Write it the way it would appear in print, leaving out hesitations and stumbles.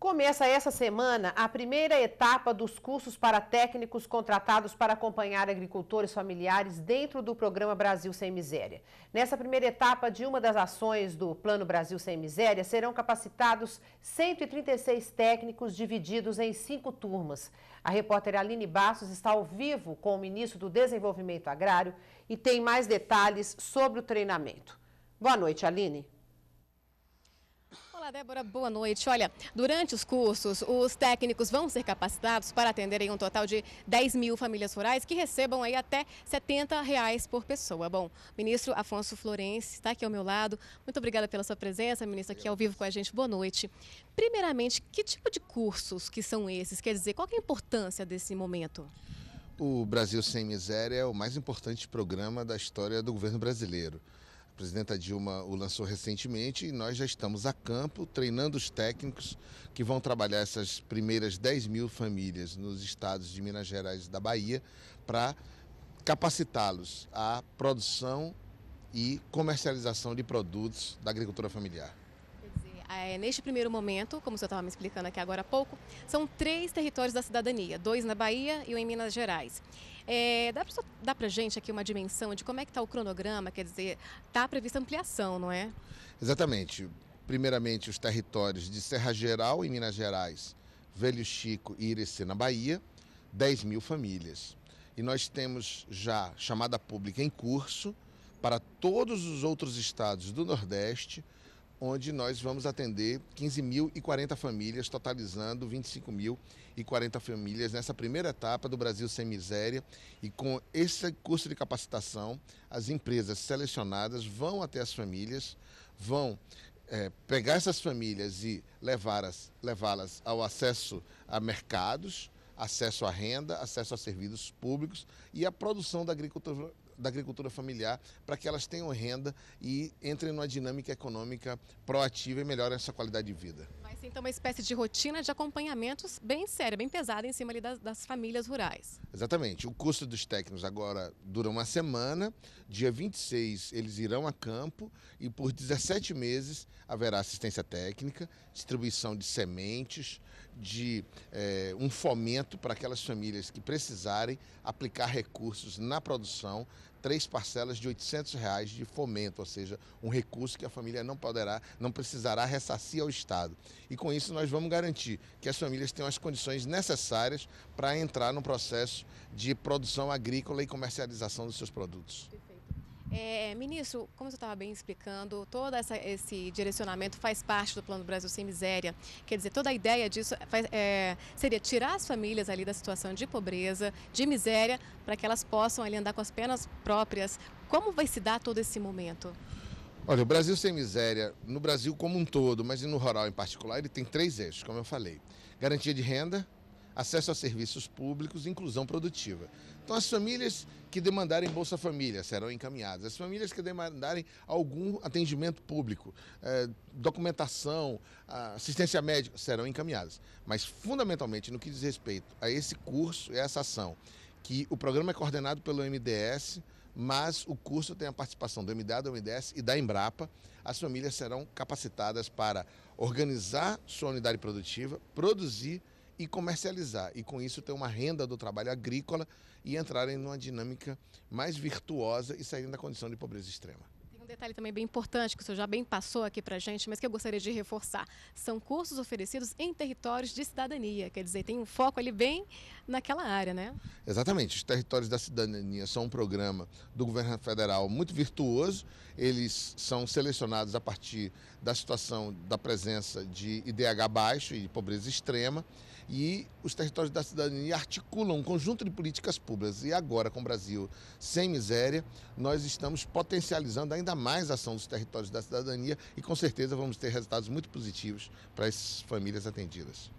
Começa essa semana a primeira etapa dos cursos para técnicos contratados para acompanhar agricultores familiares dentro do Plano Brasil Sem Miséria. Nessa primeira etapa de uma das ações do Plano Brasil Sem Miséria, serão capacitados 136 técnicos divididos em 5 turmas. A repórter Aline Bastos está ao vivo com o ministro do Desenvolvimento Agrário e tem mais detalhes sobre o treinamento. Boa noite, Aline. Olá, Débora, boa noite. Olha, durante os cursos, os técnicos vão ser capacitados para atenderem um total de 10 mil famílias rurais que recebam aí até R$ 70 por pessoa. Bom, ministro Afonso Florence está aqui ao meu lado. Muito obrigada pela sua presença, ministro, aqui ao vivo com a gente. Boa noite. Primeiramente, que tipo de cursos que são esses? Quer dizer, qual que é a importância desse momento? O Brasil Sem Miséria é o mais importante programa da história do governo brasileiro. A presidenta Dilma o lançou recentemente e nós já estamos a campo treinando os técnicos que vão trabalhar essas primeiras 10 mil famílias nos estados de Minas Gerais e da Bahia para capacitá-los à produção e comercialização de produtos da agricultura familiar. Neste primeiro momento, como o senhor estava me explicando aqui agora há pouco, são 3 territórios da cidadania, 2 na Bahia e um em Minas Gerais. Dá para a gente aqui uma dimensão de como é que está o cronograma, quer dizer, está prevista ampliação, não é? Exatamente. Primeiramente, os territórios de Serra Geral em Minas Gerais, Velho Chico e Irecê na Bahia, 10 mil famílias. E nós temos já chamada pública em curso para todos os outros estados do Nordeste, onde nós vamos atender 15.040 famílias, totalizando 25.040 famílias nessa primeira etapa do Brasil Sem Miséria. E com esse curso de capacitação, as empresas selecionadas vão até as famílias, vão pegar essas famílias e levá-las ao acesso a mercados, acesso à renda, acesso a serviços públicos e à produção da agricultura familiar, para que elas tenham renda e entrem numa dinâmica econômica proativa e melhorem essa qualidade de vida. Vai ser então uma espécie de rotina de acompanhamentos bem séria, bem pesada em cima ali das famílias rurais. Exatamente. O curso dos técnicos agora dura uma semana, dia 26 eles irão a campo e por 17 meses haverá assistência técnica, distribuição de sementes, de um fomento para aquelas famílias que precisarem aplicar recursos na produção, 3 parcelas de R$ 800 de fomento, ou seja, um recurso que a família não precisará ressarcir ao Estado. E com isso nós vamos garantir que as famílias tenham as condições necessárias para entrar no processo de produção agrícola e comercialização dos seus produtos. Ministro, como você estava bem explicando, todo esse direcionamento faz parte do Plano Brasil Sem Miséria. Quer dizer, toda a ideia disso seria tirar as famílias ali da situação de pobreza, de miséria, para que elas possam ali andar com as pernas próprias. Como vai se dar todo esse momento? Olha, o Brasil Sem Miséria, no Brasil como um todo, mas no rural em particular, ele tem 3 eixos, como eu falei. Garantia de renda, acesso a serviços públicos e inclusão produtiva. Então, as famílias que demandarem Bolsa Família serão encaminhadas. As famílias que demandarem algum atendimento público, documentação, assistência médica, serão encaminhadas. Mas, fundamentalmente, no que diz respeito a esse curso e essa ação, que o programa é coordenado pelo MDS, mas o curso tem a participação do MDA, do MDS e da Embrapa. As famílias serão capacitadas para organizar sua unidade produtiva, produzir e comercializar, e com isso ter uma renda do trabalho agrícola e entrarem numa dinâmica mais virtuosa e saírem da condição de pobreza extrema. Tem um detalhe também bem importante que o senhor já bem passou aqui para a gente, mas que eu gostaria de reforçar. São cursos oferecidos em territórios de cidadania, quer dizer, tem um foco ali bem naquela área, né? Exatamente, os territórios da cidadania são um programa do governo federal muito virtuoso, eles são selecionados a partir da situação da presença de IDH baixo e de pobreza extrema, e os territórios da cidadania articulam um conjunto de políticas públicas. E agora, com o Brasil Sem Miséria, nós estamos potencializando ainda mais a ação dos territórios da cidadania e com certeza vamos ter resultados muito positivos para essas famílias atendidas.